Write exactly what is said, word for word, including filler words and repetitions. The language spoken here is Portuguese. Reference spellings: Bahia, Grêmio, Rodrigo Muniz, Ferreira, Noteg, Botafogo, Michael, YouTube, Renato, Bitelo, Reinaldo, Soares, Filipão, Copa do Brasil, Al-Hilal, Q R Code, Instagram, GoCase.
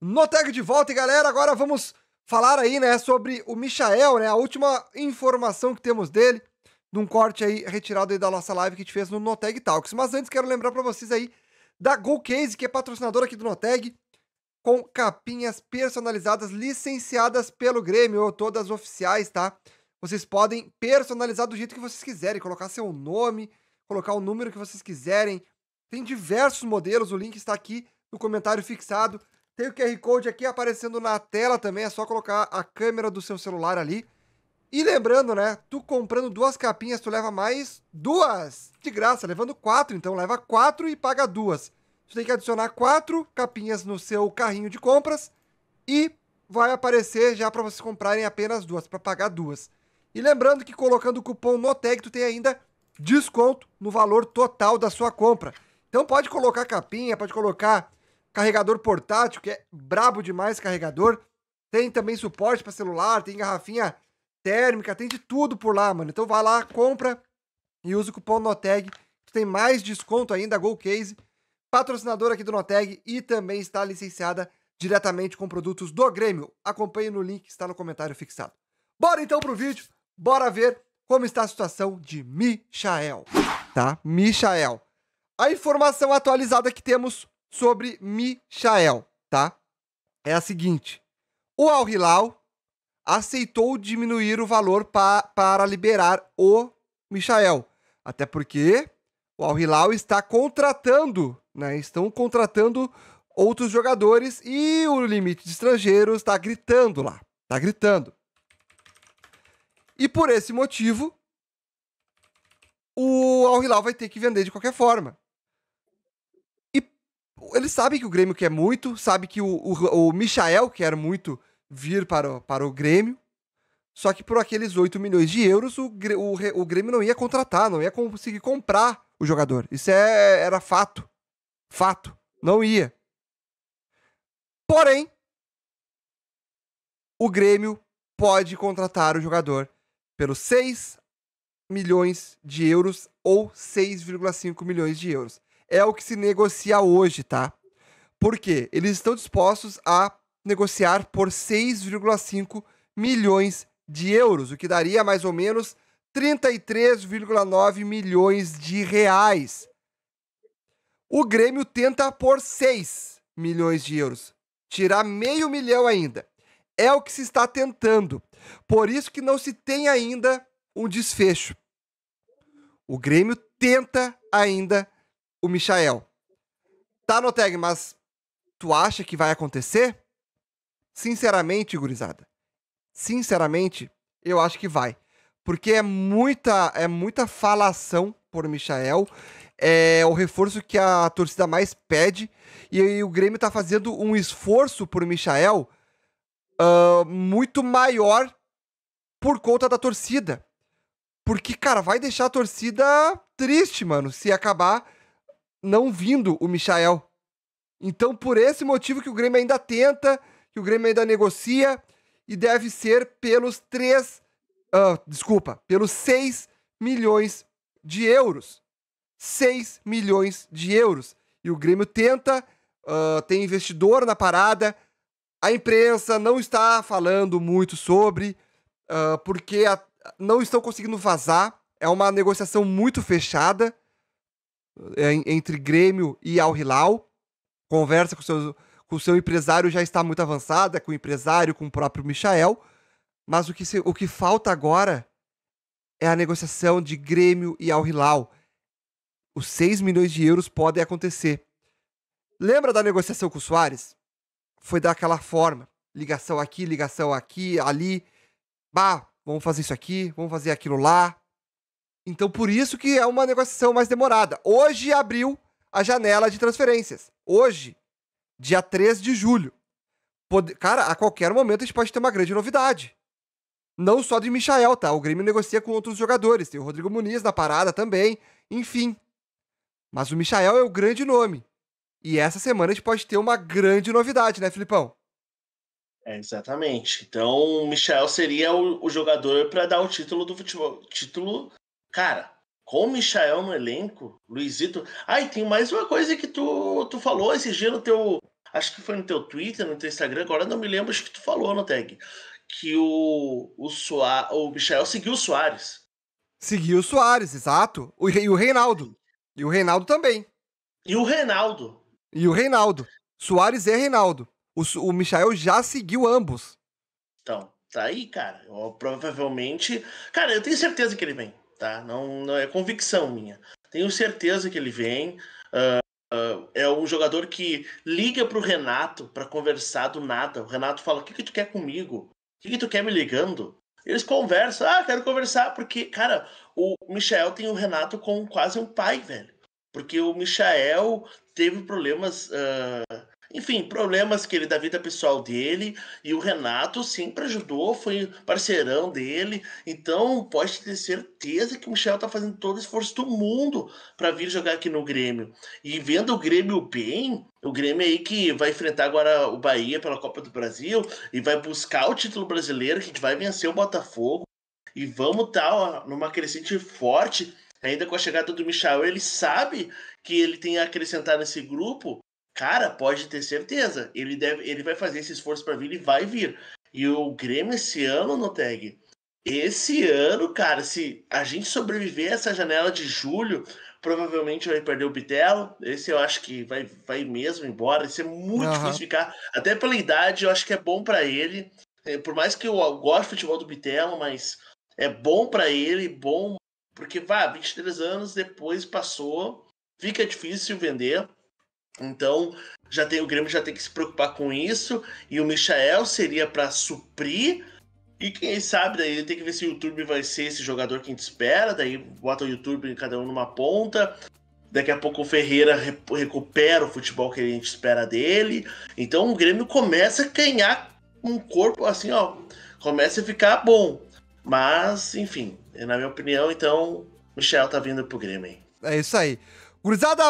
Noteg de volta, e galera, agora vamos falar aí, né, sobre o Michael, né, a última informação que temos dele, num corte aí retirado aí da nossa live que a gente fez no Noteg Talks. Mas antes quero lembrar para vocês aí da GoCase, que é patrocinadora aqui do Noteg, com capinhas personalizadas, licenciadas pelo Grêmio, ou todas oficiais, tá? Vocês podem personalizar do jeito que vocês quiserem, colocar seu nome, colocar o número que vocês quiserem. Tem diversos modelos, o link está aqui no comentário fixado. Tem o Q R Code aqui aparecendo na tela também, é só colocar a câmera do seu celular ali. E lembrando, né, tu comprando duas capinhas, tu leva mais duas de graça, levando quatro, então leva quatro e paga duas. Tu tem que adicionar quatro capinhas no seu carrinho de compras e vai aparecer já para vocês comprarem apenas duas, para pagar duas. E lembrando que colocando o cupom Noteg, tu tem ainda desconto no valor total da sua compra. Então pode colocar capinha, pode colocar carregador portátil, que é brabo demais carregador. Tem também suporte para celular, tem garrafinha térmica, tem de tudo por lá, mano. Então vai lá, compra e usa o cupom Noteg. Tem mais desconto ainda, a GoCase, patrocinadora aqui do Noteg e também está licenciada diretamente com produtos do Grêmio. Acompanhe no link que está no comentário fixado. Bora então pro vídeo, bora ver como está a situação de Michael, tá? Michael. A informação atualizada que temos sobre Michael, tá? É a seguinte. O Al-Hilal aceitou diminuir o valor pa, para liberar o Michael. Até porque o Al-Hilal está contratando, né? Estão contratando outros jogadores e o limite de estrangeiros está gritando lá. Está gritando. E por esse motivo, o Al-Hilal vai ter que vender de qualquer forma. E eles sabem que o Grêmio quer muito, sabe que o, o, o Michael quer muito vir para o, para o Grêmio, só que por aqueles oito milhões de euros o, o, o Grêmio não ia contratar, não ia conseguir comprar o jogador. Isso é, era fato. Fato. Não ia. Porém, o Grêmio pode contratar o jogador pelos seis milhões de euros ou seis vírgula cinco milhões de euros. É o que se negocia hoje, tá? Porque eles estão dispostos a negociar por seis vírgula cinco milhões de euros, o que daria mais ou menos trinta e três vírgula nove milhões de reais. O Grêmio tenta por seis milhões de euros, tirar meio milhão ainda. É o que se está tentando, por isso que não se tem ainda um desfecho. O Grêmio tenta ainda o Michael. Tá, Noteg, mas tu acha que vai acontecer? Sinceramente, gurizada, sinceramente, eu acho que vai. Porque é muita, é muita falação por Michael, é o reforço que a torcida mais pede, e o Grêmio tá fazendo um esforço por Michael uh, muito maior por conta da torcida. Porque, cara, vai deixar a torcida triste, mano, se acabar não vindo o Michael. Então, por esse motivo que o Grêmio ainda tenta, que o Grêmio ainda negocia, e deve ser pelos três, uh, desculpa, pelos seis milhões de euros. seis milhões de euros. E o Grêmio tenta, uh, tem investidor na parada, a imprensa não está falando muito sobre, uh, porque a, não estão conseguindo vazar, é uma negociação muito fechada uh, entre Grêmio e Al-Hilal, conversa com seus... o seu empresário já está muito avançada, com o empresário, com o próprio Michael, mas o que, se, o que falta agora é a negociação de Grêmio e Al-Hilal. Os seis milhões de euros podem acontecer. Lembra da negociação com o Soares? Foi daquela forma, ligação aqui, ligação aqui, ali, bah, vamos fazer isso aqui, vamos fazer aquilo lá. Então por isso que é uma negociação mais demorada. Hoje abriu a janela de transferências, hoje. Dia três de julho. Pode... Cara, a qualquer momento a gente pode ter uma grande novidade. Não só de Michael, tá? O Grêmio negocia com outros jogadores. Tem o Rodrigo Muniz na parada também. Enfim. Mas o Michael é o grande nome. E essa semana a gente pode ter uma grande novidade, né, Filipão? É, exatamente. Então, o Michael seria o, o jogador para dar o título do futebol. Título, cara... Com o Michael no elenco, Luizito... Ah, e tem mais uma coisa que tu, tu falou esse dia no teu... acho que foi no teu Twitter, no teu Instagram, agora não me lembro, acho que tu falou, Noteg, que o, o, Soa, o Michael seguiu o Soares. Seguiu o Soares, exato. O, e o Reinaldo. E o Reinaldo também. E o Reinaldo. E o Reinaldo. Soares e Reinaldo. O, o Michael já seguiu ambos. Então, tá aí, cara. Eu, provavelmente... Cara, eu tenho certeza que ele vem, tá? Não, não é convicção minha. Tenho certeza que ele vem. Uh... Uh, é um jogador que liga pro Renato pra conversar do nada. O Renato fala, o que que tu quer comigo? O que que tu quer me ligando? Eles conversam, ah, quero conversar. Porque, cara, o Michael tem o Renato como quase um pai, velho. Porque o Michael teve problemas, uh, enfim, problemas que ele, da vida pessoal dele. E o Renato sempre ajudou, foi parceirão dele. Então, pode ter certeza que o Michael tá fazendo todo o esforço do mundo para vir jogar aqui no Grêmio. E vendo o Grêmio bem, o Grêmio aí que vai enfrentar agora o Bahia pela Copa do Brasil e vai buscar o título brasileiro, que a gente vai vencer o Botafogo. E vamos estar numa crescente forte, ainda com a chegada do Michael. Ele sabe que ele tem a acrescentar nesse grupo. Cara, pode ter certeza, ele, deve, ele vai fazer esse esforço para vir e vai vir. E o Grêmio esse ano, Noteg, esse ano, cara, se a gente sobreviver a essa janela de julho, provavelmente vai perder o Bitelo. Esse eu acho que vai, vai mesmo embora, isso é muito uhum. difícil ficar. Até pela idade, eu acho que é bom para ele. Por mais que eu goste do futebol do Bitelo, mas é bom para ele, bom, porque vá, vinte e três anos depois passou, fica difícil vender. Então, já tem, o Grêmio já tem que se preocupar com isso. E o Michael seria para suprir. E quem sabe, daí tem que ver se o YouTube vai ser esse jogador que a gente espera. Daí bota o YouTube cada um numa ponta. Daqui a pouco o Ferreira re- recupera o futebol que a gente espera dele. Então o Grêmio começa a ganhar um corpo assim, ó. Começa a ficar bom. Mas, enfim, na minha opinião, então, o Michael tá vindo pro Grêmio aí. É isso aí. Gurizada...